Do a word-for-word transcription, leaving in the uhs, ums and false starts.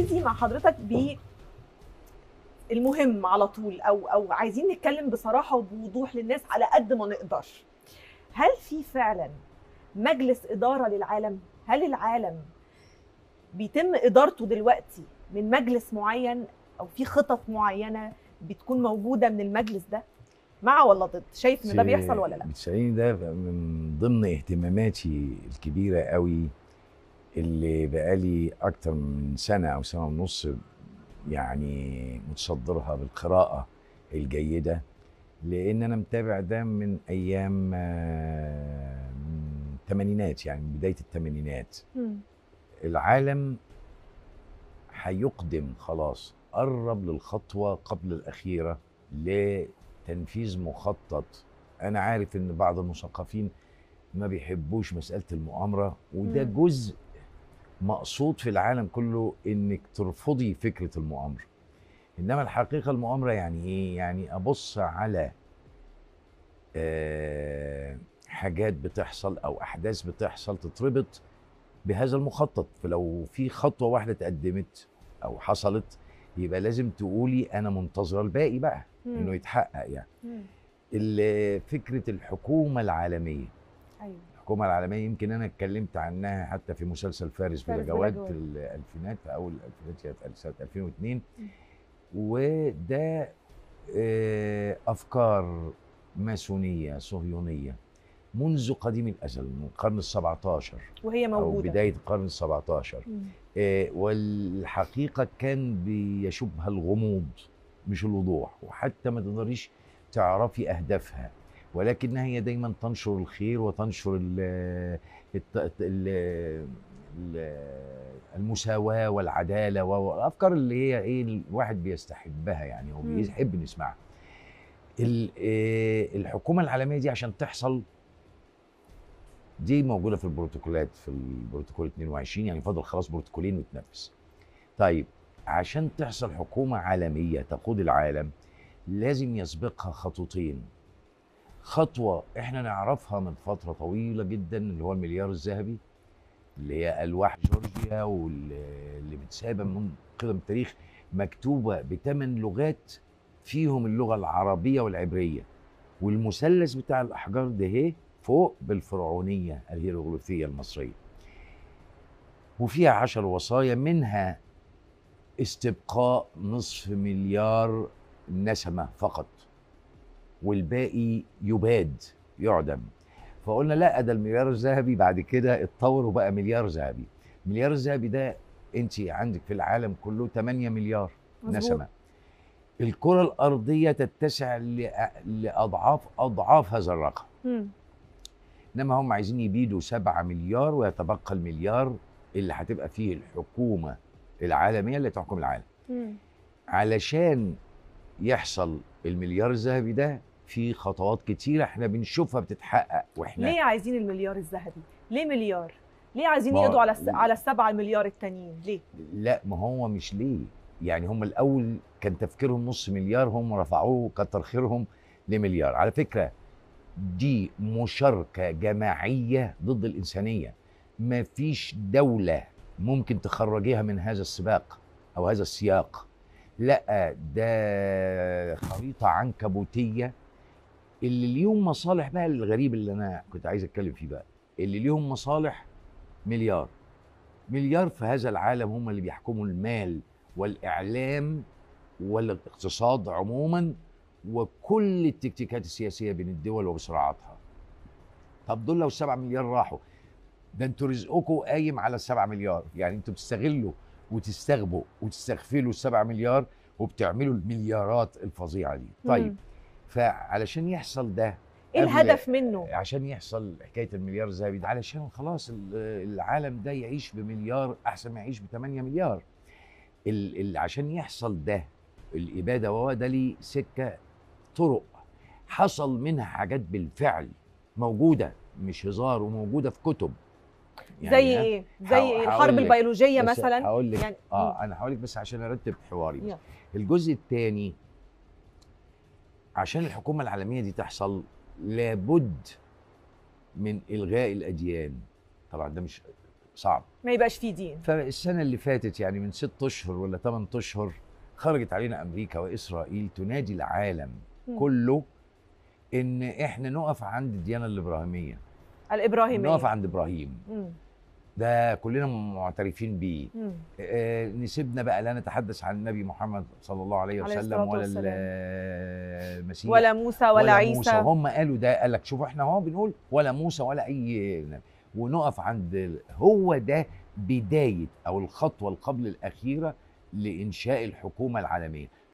هبتدي مع حضرتك بالمهم على طول، او او عايزين نتكلم بصراحه وبوضوح للناس على قد ما نقدر. هل في فعلا مجلس اداره للعالم؟ هل العالم بيتم ادارته دلوقتي من مجلس معين، او في خطط معينه بتكون موجوده من المجلس ده؟ مع ولا ضد؟ شايف ان ده بيحصل ولا لا؟ بتسأليني ده من ضمن اهتماماتي الكبيره قوي اللي بقالي اكتر من سنه او سنه ونص يعني متصدرها بالقراءه الجيده، لان انا متابع ده من ايام من الثمانينات، يعني من بدايه الثمانينات. العالم هيقدم خلاص، قرب للخطوه قبل الاخيره لتنفيذ مخطط. انا عارف ان بعض المثقفين ما بيحبوش مساله المؤامره، وده جزء مقصود في العالم كله انك ترفضي فكره المؤامره. انما الحقيقه المؤامره يعني ايه؟ يعني ابص على أه حاجات بتحصل او احداث بتحصل تتربط بهذا المخطط، فلو في خطوه واحده اتقدمت او حصلت يبقى لازم تقولي انا منتظره الباقي بقى مم. انه يتحقق. يعني مم. فكره الحكومه العالميه، ايوه الحكومه العالميه يمكن انا اتكلمت عنها حتى في مسلسل فارس بلجواد في الالفينات، في اول الالفينات سنه ألفين واثنين، وده افكار ماسونيه صهيونيه منذ قديم الازل من القرن السابع عشر، وهي موجوده او بدايه القرن السابع عشر. آه والحقيقه كان بيشبه الغموض مش الوضوح، وحتى ما تقدريش تعرفي اهدافها، ولكنها هي دايما تنشر الخير وتنشر ال ال المساواه والعداله والافكار اللي هي ايه الواحد بيستحبها يعني وبيحب نسمعها. الحكومه العالميه دي عشان تحصل دي موجوده في البروتوكولات، في البروتوكول اثنين وعشرين، يعني فاضل خلاص بروتوكولين وتنفذ. طيب عشان تحصل حكومه عالميه تقود العالم لازم يسبقها خطوتين. خطوه احنا نعرفها من فتره طويله جدا اللي هو المليار الذهبي، اللي هي الواح جورجيا، واللي متسابه من قدم التاريخ، مكتوبه بثمان لغات فيهم اللغه العربيه والعبريه، والمثلث بتاع الاحجار ده هي فوق بالفرعونية الهيروغليفية المصرية، وفيها عشر وصايا، منها استبقاء نصف مليار نسمة فقط والباقي يباد يعدم. فقلنا لا، ده المليار الذهبي بعد كده اتطور وبقى مليار ذهبي. المليار الذهبي ده انت عندك في العالم كله ثمانية مليار مزبوط. نسمة. الكرة الأرضية تتسع لأضعاف أضعاف هذا الرقم. م. انما هم عايزين يبيدوا سبعة مليار، ويتبقى المليار اللي هتبقى فيه الحكومه العالميه اللي تحكم العالم. م. علشان يحصل المليار الذهبي ده في خطوات كتيره احنا بنشوفها بتتحقق. واحنا ليه عايزين المليار الذهبي؟ ليه مليار؟ ليه عايزين يقضوا على الس... على السبعة المليار التانيين؟ ليه؟ لا ما هو مش ليه، يعني هم الاول كان تفكيرهم نص مليار، هم رفعوه كتر خيرهم لمليار. على فكره دي مشاركة جماعية ضد الإنسانية، مفيش دولة ممكن تخرجيها من هذا السباق أو هذا السياق. لا، ده خريطة عنكبوتية اللي ليهم مصالح بقى. الغريب اللي أنا كنت عايز أتكلم فيه بقى، اللي ليهم مصالح مليار مليار في هذا العالم، هم اللي بيحكموا المال والإعلام والاقتصاد عموماً وكل التكتيكات السياسيه بين الدول وبصراعاتها. طب دول لو سبعة مليار راحوا، ده انتوا رزقكم قايم على سبعة مليار، يعني انتوا بتستغلوا وتستغبوا وتستغفلوا السبعة مليار وبتعملوا المليارات الفظيعه دي. طيب مم. فعلشان يحصل ده ايه الهدف منه؟ عشان يحصل حكايه المليار الذهبي ده، علشان خلاص العالم ده يعيش بمليار احسن ما يعيش ب ثمانية مليار. ال عشان يحصل ده الاباده، وهو ده ليه سكه طرق حصل منها حاجات بالفعل موجوده، مش هزار، وموجوده في كتب. يعني زي ايه؟ زي ايه؟ الحرب البيولوجيه مثلا. هقول لك يعني اه انا هقول لك بس عشان ارتب حواري بس. الجزء الثاني، عشان الحكومه العالميه دي تحصل لابد من الغاء الاديان. طبعا ده مش صعب ما يبقاش فيه دين. فالسنه اللي فاتت يعني من ست اشهر ولا ثمان اشهر خرجت علينا امريكا واسرائيل تنادي العالم م. كله ان احنا نقف عند الديانه الابراهيميه الابراهيميه نقف عند ابراهيم م. ده كلنا معترفين بيه. آه نسيبنا بقى لا نتحدث عن النبي محمد صلى الله عليه وسلم ولا المسيح ولا موسى ولا, ولا عيسى موسى. هم قالوا ده، قال لك شوفوا احنا اهو بنقول ولا موسى ولا اي نبي ونقف عند. هو ده بدايه او الخطوه القبل الاخيره لانشاء الحكومه العالميه.